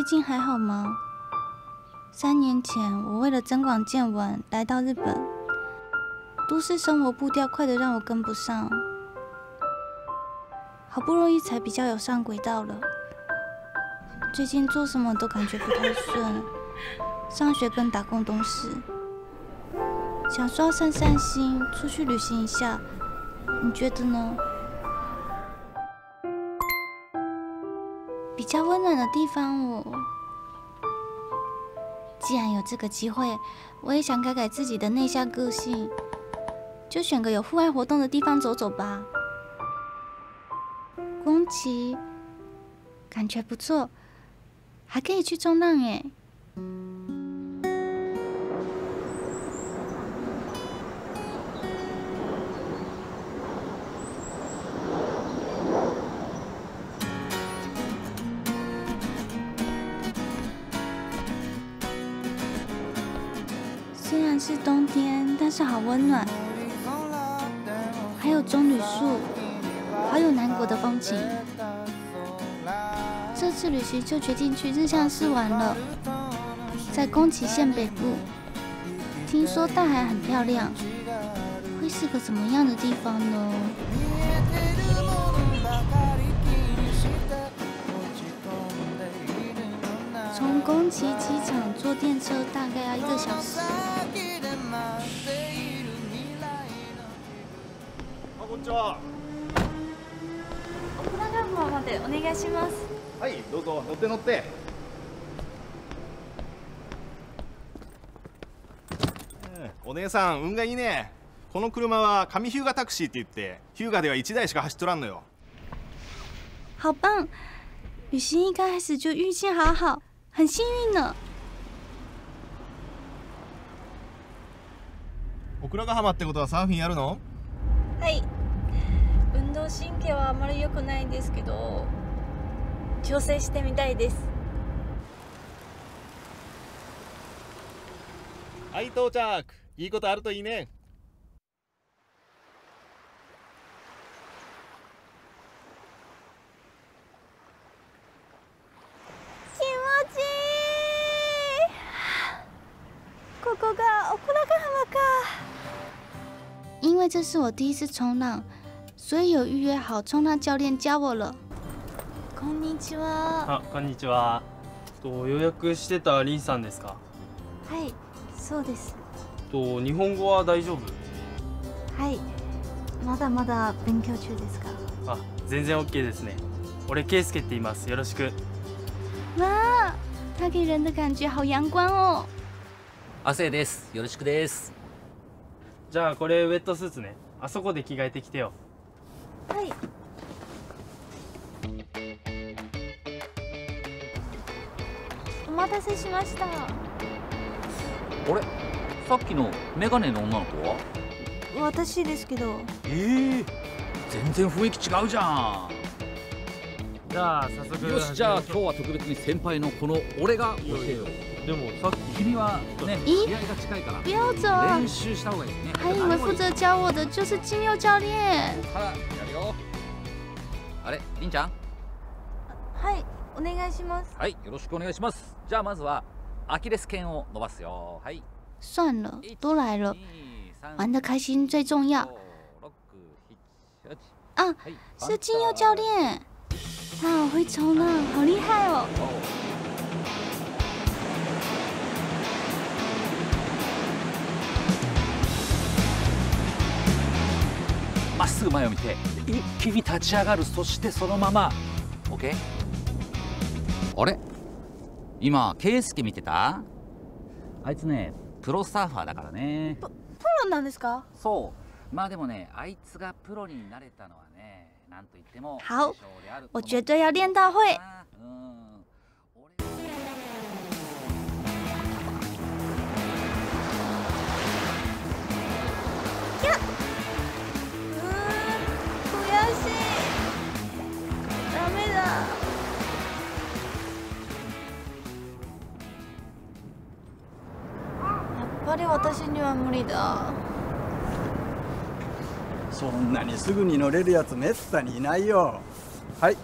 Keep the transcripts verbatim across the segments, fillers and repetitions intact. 最近还好吗？三年前，我为了增广见闻来到日本，都市生活步调快得让我跟不上，好不容易才比较有上轨道了。最近做什么都感觉不太顺，上学跟打工都是。想说要散散心，出去旅行一下，你觉得呢？ 比较温暖的地方我，我既然有这个机会，我也想改改自己的内向个性，就选个有户外活动的地方走走吧。宫崎感觉不错，还可以去冲浪哎。虽然是冬天，但是好温暖。还有棕榈树，还有南国的风情。这次旅行就决定去日向市玩了，在宫崎县北部。听说大海很漂亮，会是个怎么样的地方呢？ 从宫崎机场坐电车大概要一个小时。あ、こんにちは。奥長浜までお願いします。はい、どうぞ乗って乗って。お姉さん運がいいね。この車は上日向タクシーって言って日向ではいちだいしか走っとらんのよ。好棒！旅行一开始就运气好好。 很幸运呢。奥良ヶ浜ってことはサーフィンやるの？はい。運動神経はあまり良くないんですけど、挑戦してみたいです。はい、到着。いいことあるといいね。因为这是我第一次冲浪，所以有预约好冲浪教练教我了。こんにちは。あ、こんにちは。と予約してたリンさんですか？はい、そうです。と日本語は大丈夫？はい、まだまだ勉強中ですが。あ、全然 OK ですね。俺ケイスケって言います。よろしく。わあ、他给人的感觉好阳光哦。亜生です。よろしくです。 じゃあこれウェットスーツね。あそこで着替えてきてよ。はい。お待たせしました。あれ、さっきのメガネの女の子は？私ですけど。ええー、全然雰囲気違うじゃん。じゃあ早速。よし、じゃあ今日は特別に先輩のこの俺が教えよう。 でもさっき君はね、気合が近いから。不要走。練習した方がいいね。还以为负责教我的就是金佑教练。あ、やるよ。あれ、凛ちゃん。はい、お願いします。はい、よろしくお願いします。じゃあまずはアキレス腱を伸ばすよ。はい。算了，都来了，玩得开心最重要。啊，是金佑教练，他好会冲浪，好厉害哦。 まっすぐ前を見て一気に立ち上がる。そしてそのまま OK。 あれ、今圭介見てた？あいつねプロサーファーだからね。 プ, プロなんですか？そう。まあでもね、あいつがプロになれたのはね、なんと言っても好。我绝对要练到会。うん。 やっぱり私には無理だ。そんなにすぐに乗れるやつめったにいないよ。はい。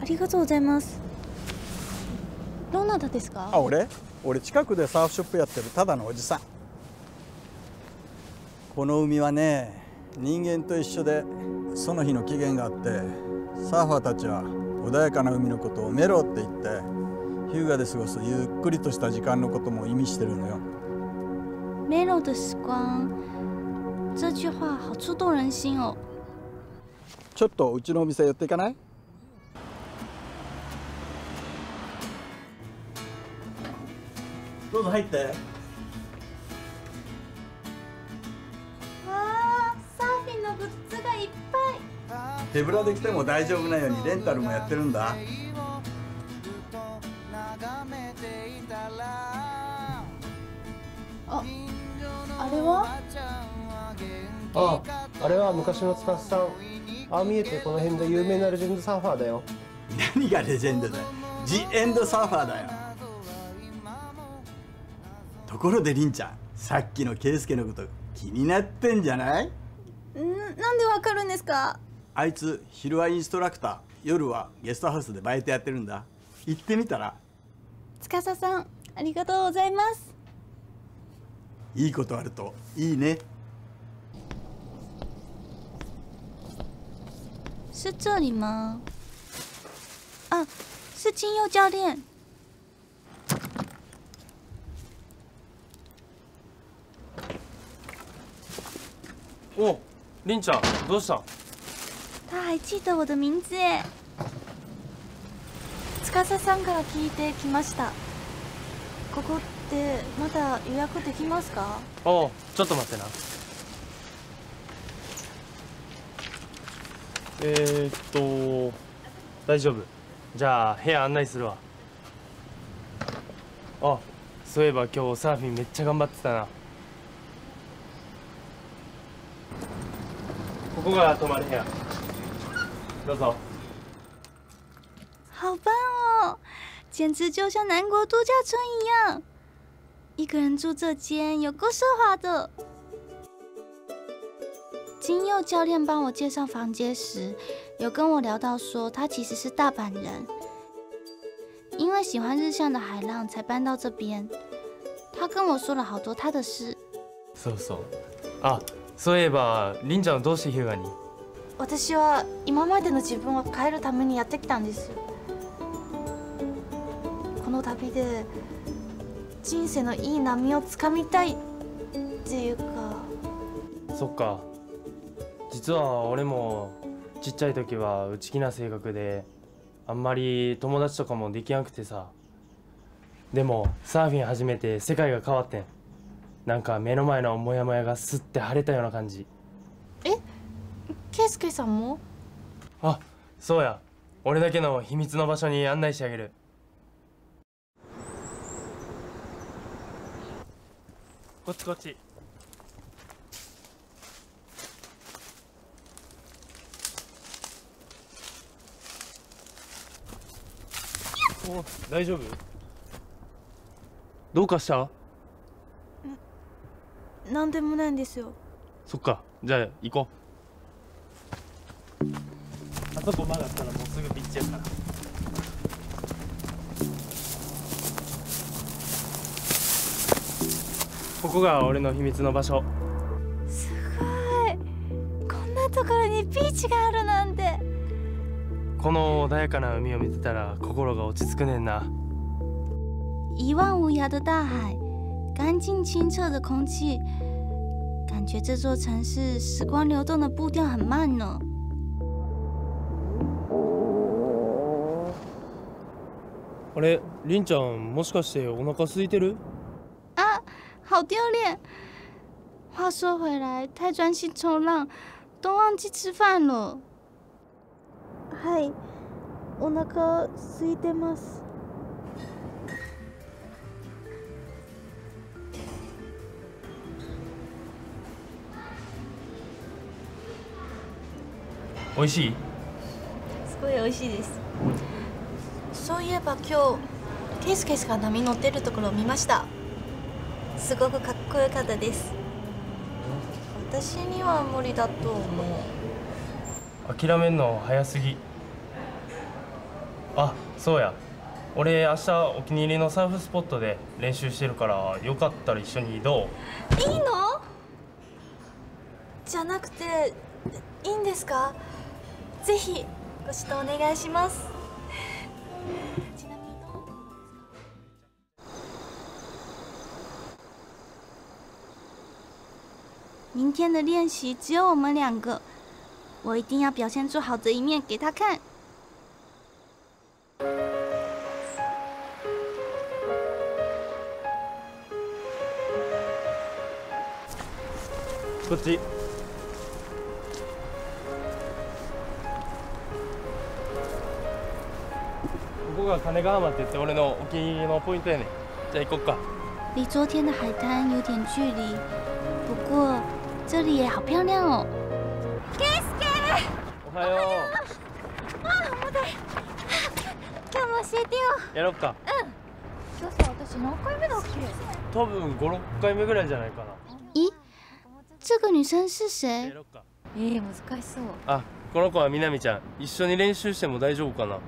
ありがとうございます。どなたですか？あ、俺？俺近くでサーフショップやってるただのおじさん。この海はね、人間と一緒でその日の期限があって、サーファーたちは穏やかな海のことをメロって言って、優雅で過ごすゆっくりとした時間のことも意味してるのよ。メロ的時間、这句话好触动人心哦。ちょっとうちのお店寄っていかない？どうぞ入って。わあ、サーフィンのグッズがいっぱい。手ぶらで来ても大丈夫なようにレンタルもやってるんだ。あ、あれは？ああ、あれは昔の司さん。ああ見えてこの辺で有名なレジェンドサーファーだよ。何がレジェンドだよ。ジエンドサーファーだよ。ところで凛ちゃん、さっきの圭介のこと気になってんじゃない？ん、なんでわかるんですか？あいつ昼はインストラクター、夜はゲストハウスでバイトやってるんだ。行ってみたら？司さん、ありがとうございます。いいことあるといいね。是这里吗？あ、是金佑教練。お、凛ちゃん、どうした？他还记得我的名字耶。司さんから聞いてきました。ここってまだ予約できますか？おう、ちょっと待ってな。えーっと、大丈夫。じゃあ部屋案内するわ。あ、そういえば今日サーフィンめっちゃ頑張ってたな。ここが泊まる部屋。どうぞ。好棒哦，简直就像南国度假村一样。一个人住这间有够奢华的。金佑教练帮我介绍房间时，有跟我聊到说他其实是大阪人，因为喜欢日向的海浪才搬到这边。他跟我说了好多他的事。そうそう。あ。そういえば、凛ちゃんはどうして日向に？私は今までの自分を変えるためにやってきたんです。この旅で人生のいい波をつかみたいっていうか。そっか。実は俺もちっちゃい時は内気な性格で、あんまり友達とかもできなくてさ。でもサーフィン始めて世界が変わってん。なんか目の前のモヤモヤがすって晴れたような感じ。え、圭介さんも？あ、そうや。俺だけの秘密の場所に案内してあげる。こっちこっち。お、大丈夫？どうかした？なんでもないんですよ。そっか、じゃあ行こう。あそこ曲がったらもうすぐビッチやから。ここが俺の秘密の場所。すごい、こんなところにビーチがあるなんて。この穏やかな海を見てたら心が落ち着くねんな。一望無涯的大海。干净清澈的空气，感觉这座城市时光流动的步调很慢呢。あれ、凛ちゃん、もしかしてお腹空いてる？啊，好丢脸！话说回来，太专心冲浪，都忘记吃饭了。はい、お腹空いてます。美味しい？すごい美味しいです。そういえば今日ケースケースが波乗ってるところを見ました。すごくかっこよかったです。私には無理だと思う。諦めんの早すぎ。あ、そうや。俺明日お気に入りのサーフスポットで練習してるから、よかったら一緒にどう？いいの？じゃなくていいんですか？ぜひご指導お願いします。ちなみにどう？明天的練習只有我们两个，我一定要表现出好的一面给他看。こっち。ここが金ヶ浜って言って俺のお気に入りのポイントやねん。じゃあ行こっか。離昨天的海滩有点距离，不过这里也好漂亮哦。圭介。おはよう。あ、重たい。今日も教えてよ。やろっか。うん。今日さ、私何回目だっけ？多分五六回目ぐらいじゃないかな。这个女生是谁？ええ、難しそう。あ、この子はみなみちゃん。一緒に練習しても大丈夫かな？は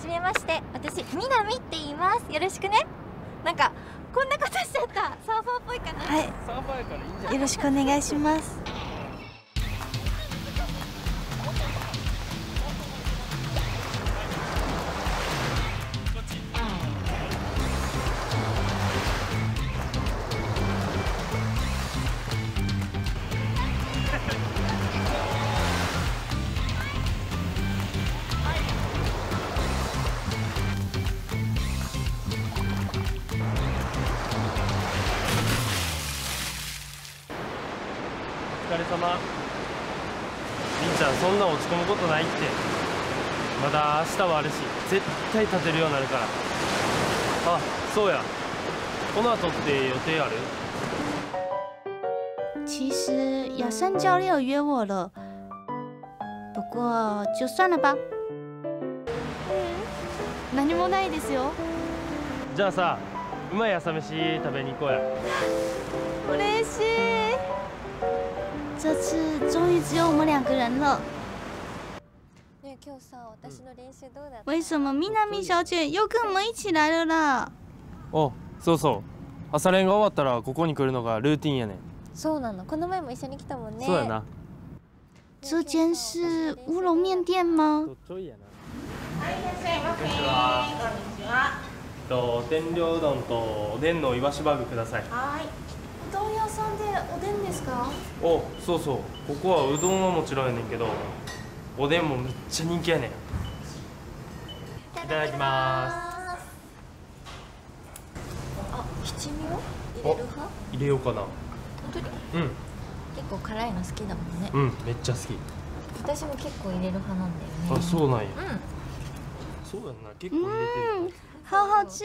じめまして、私みなみって言います。よろしくね。なんかこんなことしちゃった。サーファーっぽいかな。はい。サーファーからいいんじゃない？よろしくお願いします。お疲れ様。りんちゃん、そんな落ち込むことないって。まだ明日はあるし、絶対立てるようになるから。あ、そうや。この後って予定ある？其实雅珊教练有约我了，不过就算了吧。うん、何もないですよ。じゃあさ、うまい朝飯食べに行こうや。嬉しい。这次终于只有我们两个人了。为什么みなみ小姐又跟我们一起来了啦？哦，そうそう。朝練が終わったらここに来るのがルーティンやねん。そうなの。この前も一緒に来たもんね。そうやな。这间是乌龙面店吗？はい、いらっしゃいませ。こんにちは。と天領うどんとおでんのいわしバーグください。はい。うどん屋さんでおでんですか？お、そうそう。ここはうどんはもちろんやねんけど、おでんもめっちゃ人気やねん。いただきます。あ、七味を入れる派？入れようかな。本当に？うん。結構辛いの好きだもんね。うん、めっちゃ好き。私も結構入れる派なんだよね。あ、そうなんや。うん。そうやな、結構入れてる。好好吃。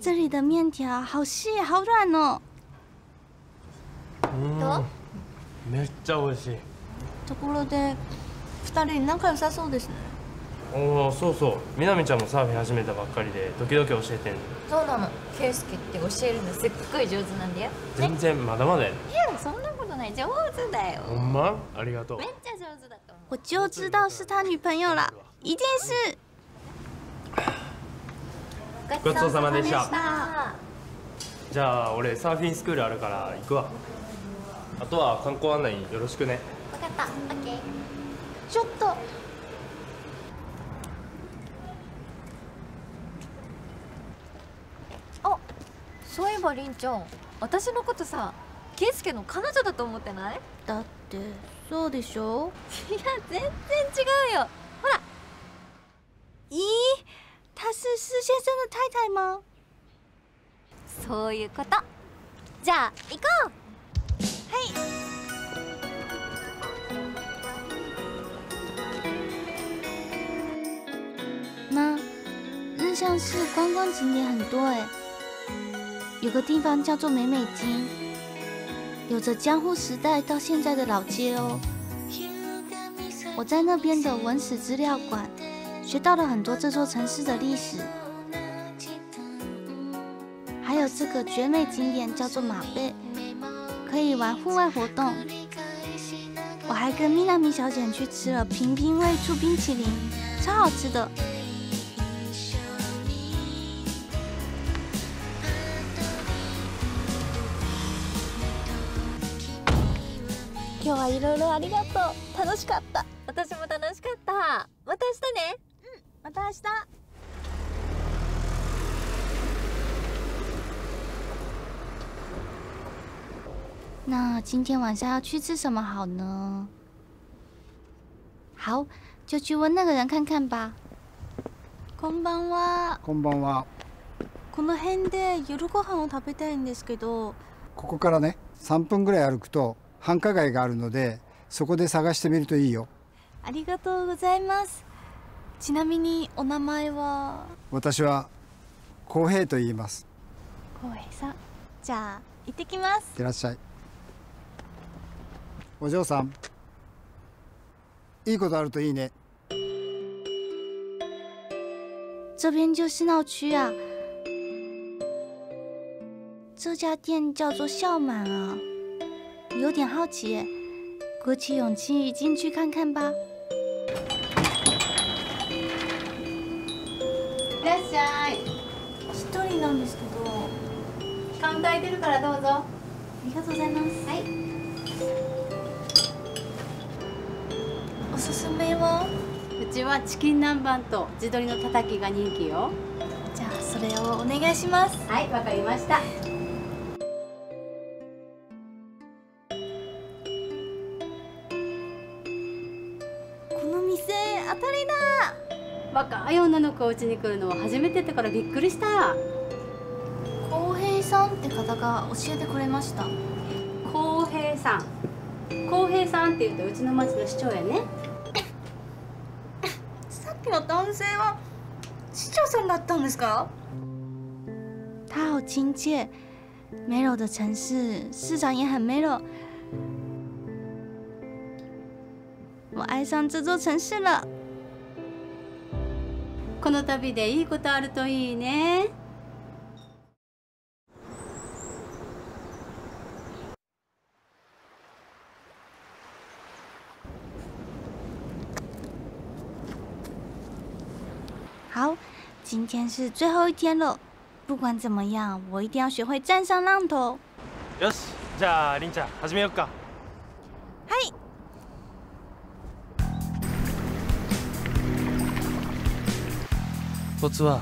这里的面条好细好软哦。うん、めっちゃ美味しい。ところで二人仲良さそうですね。おお、そうそう。みなみちゃんもサーフィン始めたばっかりで時々教えてんの。そうなの。圭介って教えるのすっごい上手なんだよ。全然まだまだや。いや、そんなことない。上手だよ。ほんま？ありがとう。めっちゃ上手だと思う。我就知道是他女朋友了。一定是。ごちそうさまでした。じゃあ俺サーフィンスクールあるから行くわ。あとは観光案内よろしくね。分かった、オッケー。ちょっと。あ、そういえば凛ちゃん、私のことさ、圭介の彼女だと思ってない？だって、そうでしょ？いや、全然違うよ。ほら。咦，他是施先生的太太吗？そういうこと。じゃあ、行こう。妈，日向市观光景点很多哎，有个地方叫做美美町，有着江户时代到现在的老街哦。我在那边的文史资料馆学到了很多这座城市的历史，还有这个绝美景点叫做马背。可以玩户外活动，我还跟咪なみ小姐去吃了平平味醋冰淇淋，超好吃的。今日はいろいろありがとう。楽しかった。私も楽しかった。また明日ね。うん、また明日。那今天晚上要去吃什么好呢？好，就去问那个人看看吧。こんばんは。こんばんは。この辺で夜ご飯を食べたいんですけど。ここからね、さんぷんぐらい歩くと繁華街があるので、そこで探してみるといいよ。ありがとうございます。ちなみにお名前は？私は浩平と言います。浩平さん、じゃあ行ってきます。いってらっしゃい。お嬢さん、いいことあるといいね。这边就是闹区啊。这家店叫做笑满啊，有点好奇耶，鼓起勇气进去看看吧。いらっしゃい。一人なんですけど。カウンター空いてるからどうぞ。ありがとうございます。はい。おすすめは？うちはチキン南蛮と地鶏のたたきが人気よ。じゃあそれをお願いします。はい、わかりました。この店当たりだ。若い女の子がうちに来るのは初めてだからびっくりした。浩平さんって方が教えてくれました。浩平さん。浩平さんって言うとうちの町の市長やね。さっきの男性は市長さんだったんですか？他好亲切，梅柔的城市，市长也很梅柔。我爱上这座城市了。この旅でいいことあるといいね。好，今天是最后一天了。不管怎么样，我一定要学会站上浪头。よし、じゃあ凛ちゃん始めようか。はい。コツは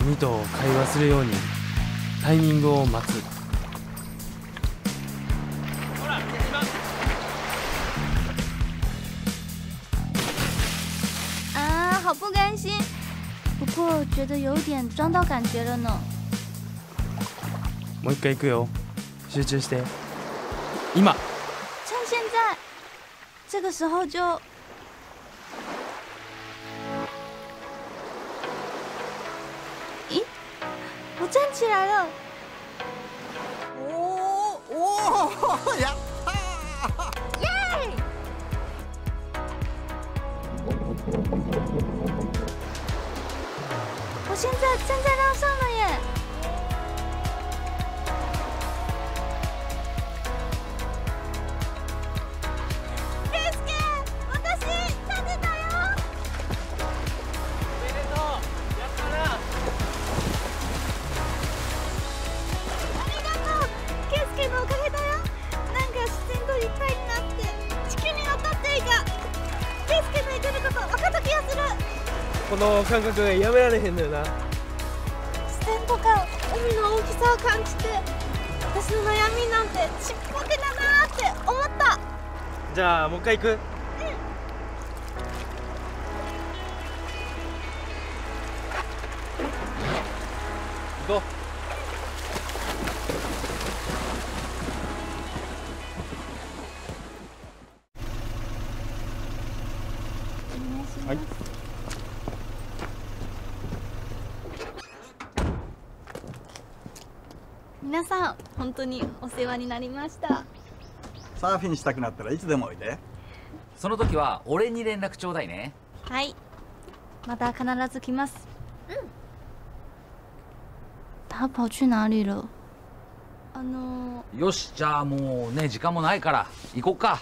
海と会話するようにタイミングを待つ。ほら、一番。啊，好不甘心。不过觉得有点撞到感觉了呢。もう一回行くよ。集中して。今。趁现在，这个时候就。咦，我站起来了。哦哦呀！我现在站在浪上了耶！レスケ、私立てたよ！おめでとう、やったな！ありがとう、ケイスケのおかげだよ。なんか自然と立体になって地球に渡っていた。ケイスケの言ってること分かった気がする。この感覚がやめられへんのよな。自然とか海の大きさを感じて、私の悩みなんてちっぽけだなーって思った。じゃあもう一回行く？うん。行こう。皆さん本当にお世話になりました。サーフィンしたくなったらいつでもおいで。その時は俺に連絡ちょうだいね。はい、また必ず来ます。うん。他跑去哪里了？あのー、よし、じゃあもうね、時間もないから行こっか。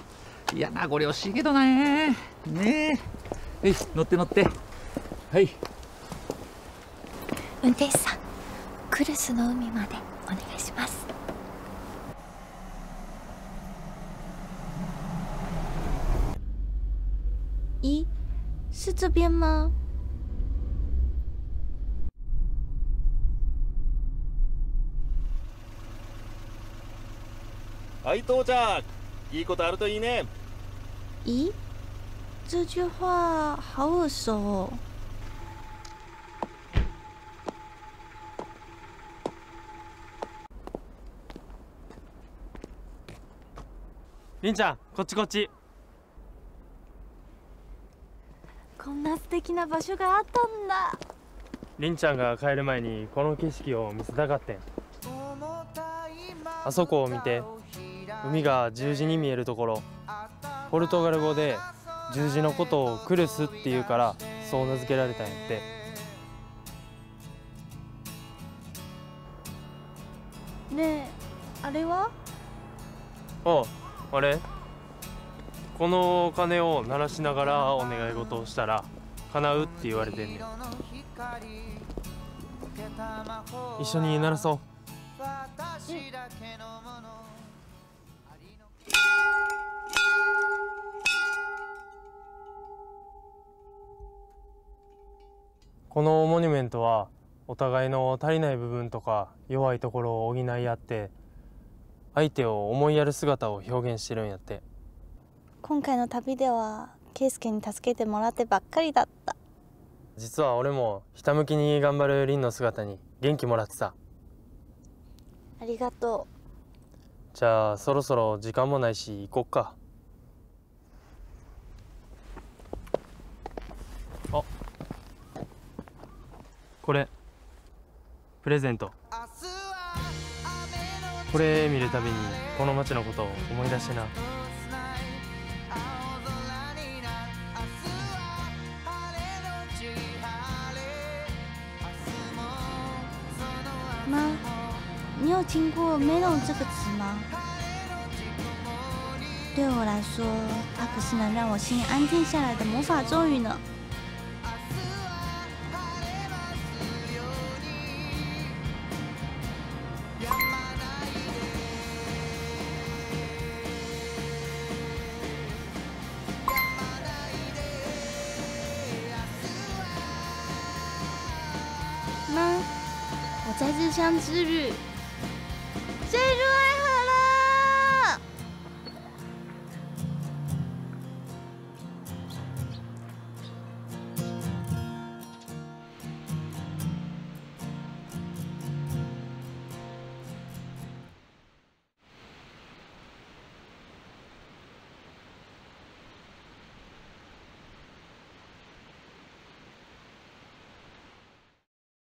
いや、名残惜しいけどね。ねえ、よし、乗って乗って。はい。運転手さん、クルスの海までお願いします。一是这边吗？はい到着。いいことあるといいね。咦，这句话好耳熟哦。凛ちゃん、こっちこっち。こんな素敵な場所があったんだ。凛ちゃんが帰る前にこの景色を見せたかってん。あそこを見て、海が十字に見えるところ、ポルトガル語で十字のことをクルスっていうから、そう名付けられたんやって。ねえ、あれは？おう、あれ？この鐘を鳴らしながらお願い事をしたら叶うって言われてんねん。一緒に鳴らそう。このモニュメントはお互いの足りない部分とか弱いところを補い合って、相手を思いやる姿を表現してるんやって。今回の旅では圭介に助けてもらってばっかりだった。実は俺もひたむきに頑張る凛の姿に元気もらってさ。ありがとう。じゃあそろそろ時間もないし行こっか。あ、これプレゼント。これ見るたびにこの街のことを思い出してな。妈，你有听过 melon 这个词吗？对我来说，它可是能让我心安静下来的魔法咒语呢。妈，我在日向之旅坠入。